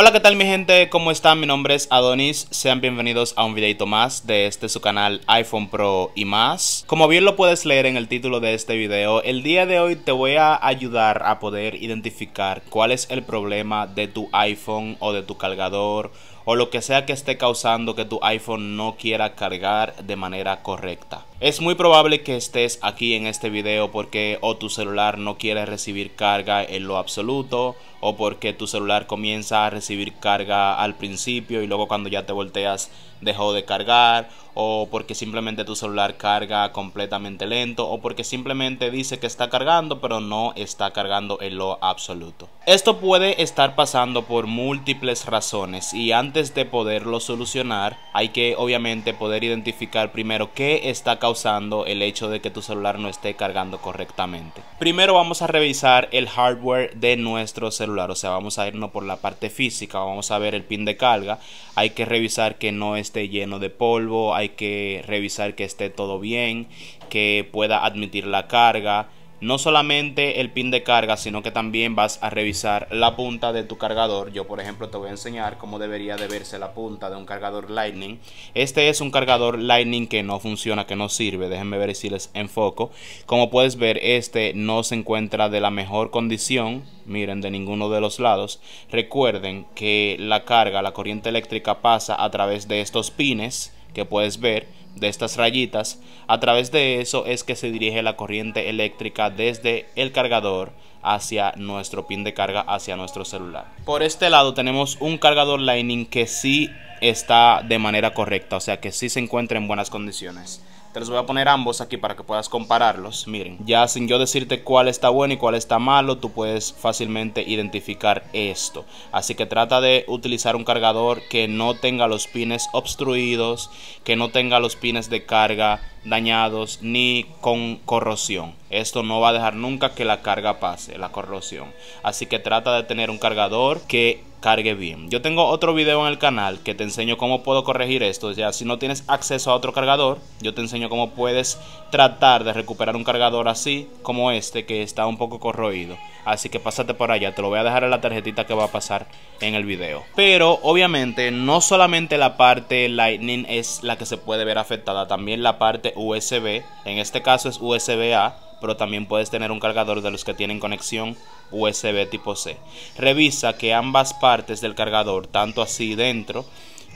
Hola, ¿qué tal mi gente? ¿Cómo están? Mi nombre es Adonis, sean bienvenidos a un videito más de este su canal iPhone Pro y más. Como bien lo puedes leer en el título de este video, el día de hoy te voy a ayudar a poder identificar cuál es el problema de tu iPhone o de tu cargador o lo que sea que esté causando que tu iPhone no quiera cargar de manera correcta. Es muy probable que estés aquí en este video porque o tu celular no quiere recibir carga en lo absoluto, o porque tu celular comienza a recibir carga al principio y luego cuando ya te volteas dejó de cargar, o porque simplemente tu celular carga completamente lento, o porque simplemente dice que está cargando pero no está cargando en lo absoluto. Esto puede estar pasando por múltiples razones y antes de poderlo solucionar hay que obviamente poder identificar primero qué está causando el hecho de que tu celular no esté cargando correctamente. Primero vamos a revisar el hardware de nuestro celular, o sea, vamos a irnos por la parte física, vamos a ver el pin de carga, hay que revisar que no esté lleno de polvo, hay que revisar que esté todo bien, que pueda admitir la carga. No solamente el pin de carga, sino que también vas a revisar la punta de tu cargador. Yo, por ejemplo, te voy a enseñar cómo debería de verse la punta de un cargador Lightning. Este es un cargador Lightning que no funciona, que no sirve. Déjenme ver si les enfoco. Como puedes ver, este no se encuentra de la mejor condición. Miren, de ninguno de los lados. Recuerden que la carga, la corriente eléctrica pasa a través de estos pines que puedes ver, de estas rayitas. A través de eso es que se dirige la corriente eléctrica desde el cargador hacia nuestro pin de carga, hacia nuestro celular. Por este lado tenemos un cargador Lightning que sí está de manera correcta, o sea que sí se encuentra en buenas condiciones. Te los voy a poner ambos aquí para que puedas compararlos. Miren, ya sin yo decirte cuál está bueno y cuál está malo, tú puedes fácilmente identificar esto. Así que trata de utilizar un cargador que no tenga los pines obstruidos, que no tenga los pines de carga dañados ni con corrosión. Esto no va a dejar nunca que la carga pase, la corrosión. Así que trata de tener un cargador que cargue bien. Yo tengo otro video en el canal que te enseño cómo puedo corregir esto. Ya si no tienes acceso a otro cargador, yo te enseño cómo puedes tratar de recuperar un cargador así como este que está un poco corroído. Así que pásate por allá, te lo voy a dejar en la tarjetita que va a pasar en el video. Pero obviamente no solamente la parte Lightning es la que se puede ver afectada, también la parte USB. En este caso es USB-A, pero también puedes tener un cargador de los que tienen conexión USB tipo C. Revisa que ambas partes del cargador, tanto así dentro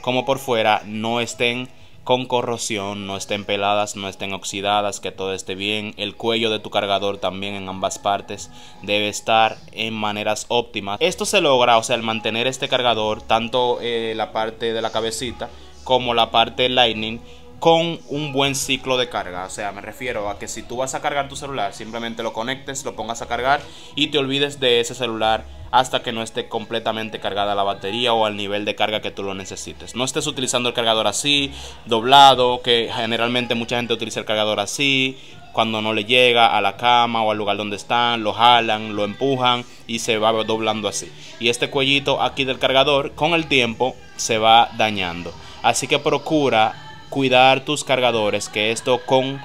como por fuera, no estén con corrosión, no estén peladas, no estén oxidadas, que todo esté bien. El cuello de tu cargador también en ambas partes debe estar en maneras óptimas. Esto se logra, o sea, al mantener este cargador, tanto la parte de la cabecita como la parte Lightning, con un buen ciclo de carga. O sea, me refiero a que si tú vas a cargar tu celular, simplemente lo conectes, lo pongas a cargar y te olvides de ese celular hasta que no esté completamente cargada la batería o al nivel de carga que tú lo necesites. No estés utilizando el cargador así, doblado, que generalmente mucha gente utiliza el cargador así. Cuando no le llega a la cama o al lugar donde están, lo jalan, lo empujan y se va doblando así. Y este cuellito aquí del cargador con el tiempo se va dañando. Así que procura cuidar tus cargadores, que esto con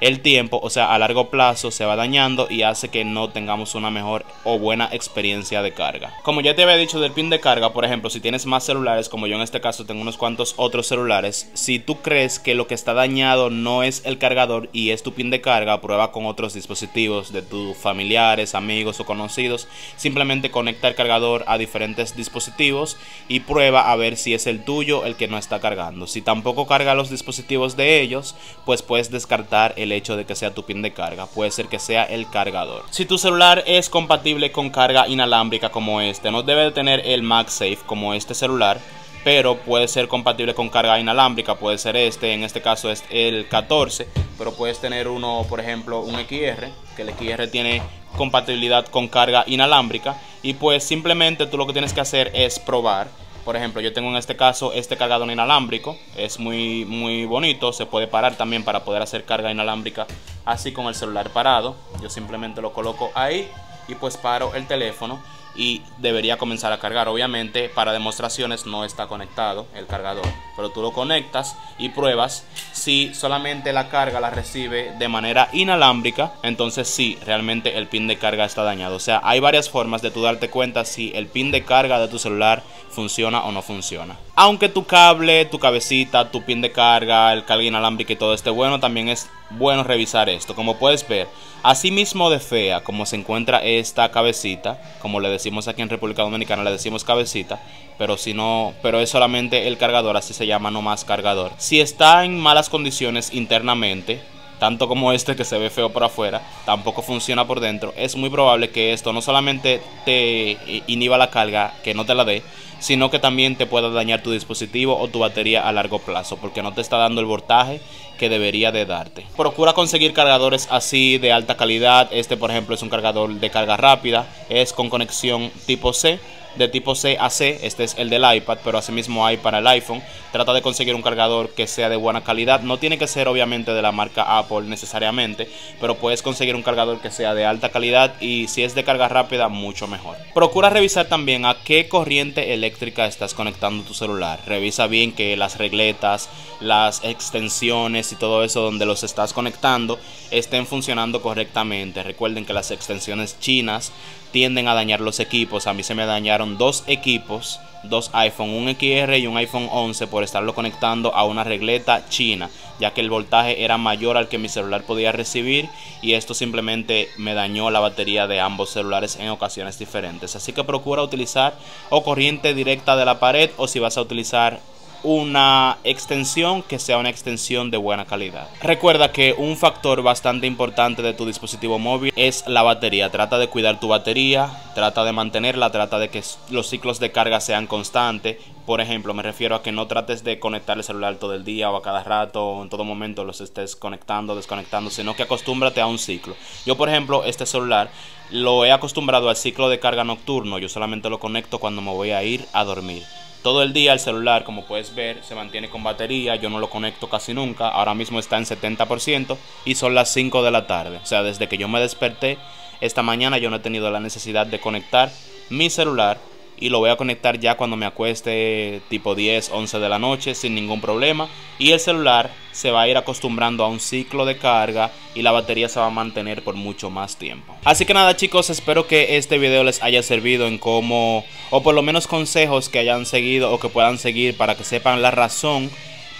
el tiempo, o sea a largo plazo, se va dañando y hace que no tengamos una mejor o buena experiencia de carga. Como ya te había dicho del pin de carga, por ejemplo, si tienes más celulares, como yo en este caso tengo unos cuantos otros celulares, si tú crees que lo que está dañado no es el cargador y es tu pin de carga, prueba con otros dispositivos de tus familiares, amigos o conocidos. Simplemente conecta el cargador a diferentes dispositivos y prueba a ver si es el tuyo el que no está cargando. Si tampoco carga los dispositivos de ellos, pues puedes descartar el hecho de que sea tu pin de carga, puede ser que sea el cargador. Si tu celular es compatible con carga inalámbrica como este, no debe de tener el MagSafe como este celular, pero puede ser compatible con carga inalámbrica, puede ser este, en este caso es el 14, pero puedes tener uno, por ejemplo, un XR, que el XR tiene compatibilidad con carga inalámbrica, y pues simplemente tú lo que tienes que hacer es probar. Por ejemplo, yo tengo en este caso este cargador inalámbrico, es muy bonito, se puede parar también para poder hacer carga inalámbrica así con el celular parado. Yo simplemente lo coloco ahí y pues paro el teléfono y debería comenzar a cargar. Obviamente para demostraciones no está conectado el cargador, pero tú lo conectas y pruebas. Si solamente la carga la recibe de manera inalámbrica, entonces sí, realmente el pin de carga está dañado. O sea, hay varias formas de tú darte cuenta si el pin de carga de tu celular funciona o no funciona. Aunque tu cable, tu cabecita, tu pin de carga, el carga inalámbrico y todo esté bueno, también es bueno revisar esto. Como puedes ver, así mismo de fea como se encuentra esta cabecita, como le decimos aquí en República Dominicana, le decimos cabecita, pero si no, pero es solamente el cargador, así se llama, no más cargador. Si está en malas condiciones internamente, tanto como este que se ve feo por afuera, tampoco funciona por dentro, es muy probable que esto no solamente te inhiba la carga, que no te la dé, sino que también te pueda dañar tu dispositivo o tu batería a largo plazo, porque no te está dando el voltaje que debería de darte. Procura conseguir cargadores así de alta calidad. Este por ejemplo es un cargador de carga rápida, es con conexión tipo C, de tipo C a C. Este es el del iPad, pero asimismo hay para el iPhone. Trata de conseguir un cargador que sea de buena calidad. No tiene que ser obviamente de la marca Apple necesariamente, pero puedes conseguir un cargador que sea de alta calidad, y si es de carga rápida mucho mejor. Procura revisar también a qué corriente eléctrica estás conectando tu celular. Revisa bien que las regletas, las extensiones y todo eso donde los estás conectando estén funcionando correctamente. Recuerden que las extensiones chinas tienden a dañar los equipos. A mí se me dañaron dos equipos, dos iPhone, un XR y un iPhone 11 por estarlo conectando a una regleta china, ya que el voltaje era mayor al que mi celular podía recibir, y esto simplemente me dañó la batería de ambos celulares en ocasiones diferentes. Así que procura utilizar o corriente directa de la pared, o si vas a utilizar una extensión, que sea una extensión de buena calidad. Recuerda que un factor bastante importante de tu dispositivo móvil es la batería. Trata de cuidar tu batería, trata de mantenerla, trata de que los ciclos de carga sean constantes. Por ejemplo, me refiero a que no trates de conectar el celular todo el día o a cada rato, o en todo momento los estés conectando, desconectando, sino que acostúmbrate a un ciclo. Yo, por ejemplo, este celular lo he acostumbrado al ciclo de carga nocturno. Yo solamente lo conecto cuando me voy a ir a dormir. Todo el día el celular, como puedes ver, se mantiene con batería. Yo no lo conecto casi nunca. Ahora mismo está en 70% y son las 5 de la tarde. O sea, desde que yo me desperté esta mañana yo no he tenido la necesidad de conectar mi celular, y lo voy a conectar ya cuando me acueste tipo 10, 11 de la noche sin ningún problema. Y el celular se va a ir acostumbrando a un ciclo de carga y la batería se va a mantener por mucho más tiempo. Así que nada chicos, espero que este video les haya servido en cómo, o por lo menos consejos que hayan seguido o que puedan seguir, para que sepan la razón.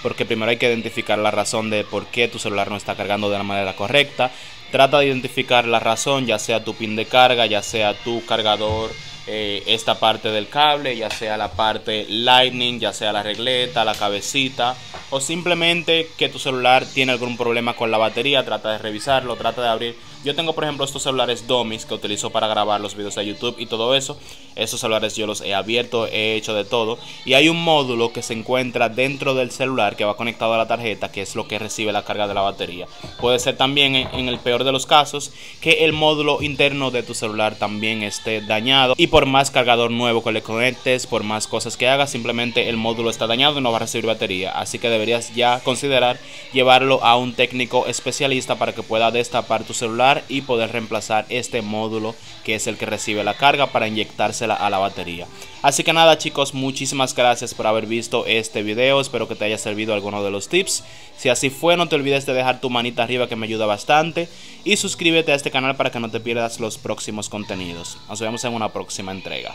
Porque primero hay que identificar la razón de por qué tu celular no está cargando de la manera correcta. Trata de identificar la razón, ya sea tu pin de carga, ya sea tu cargador, esta parte del cable, ya sea la parte Lightning, ya sea la regleta, la cabecita, o simplemente que tu celular tiene algún problema con la batería. Trata de revisarlo, trata de abrir. Yo tengo por ejemplo estos celulares DOMIS que utilizo para grabar los videos de YouTube y todo eso. Estos celulares yo los he abierto, he hecho de todo, y hay un módulo que se encuentra dentro del celular que va conectado a la tarjeta, que es lo que recibe la carga de la batería. Puede ser también, en el peor de los casos, que el módulo interno de tu celular también esté dañado, y por más cargador nuevo que le conectes, por más cosas que hagas, simplemente el módulo está dañado y no va a recibir batería. Así que deberías ya considerar llevarlo a un técnico especialista para que pueda destapar tu celular y poder reemplazar este módulo, que es el que recibe la carga, para inyectársela a la batería. Así que nada chicos, muchísimas gracias por haber visto este video. Espero que te haya servido alguno de los tips. Si así fue, no te olvides de dejar tu manita arriba, que me ayuda bastante, y suscríbete a este canal para que no te pierdas los próximos contenidos. Nos vemos en una próxima entrega.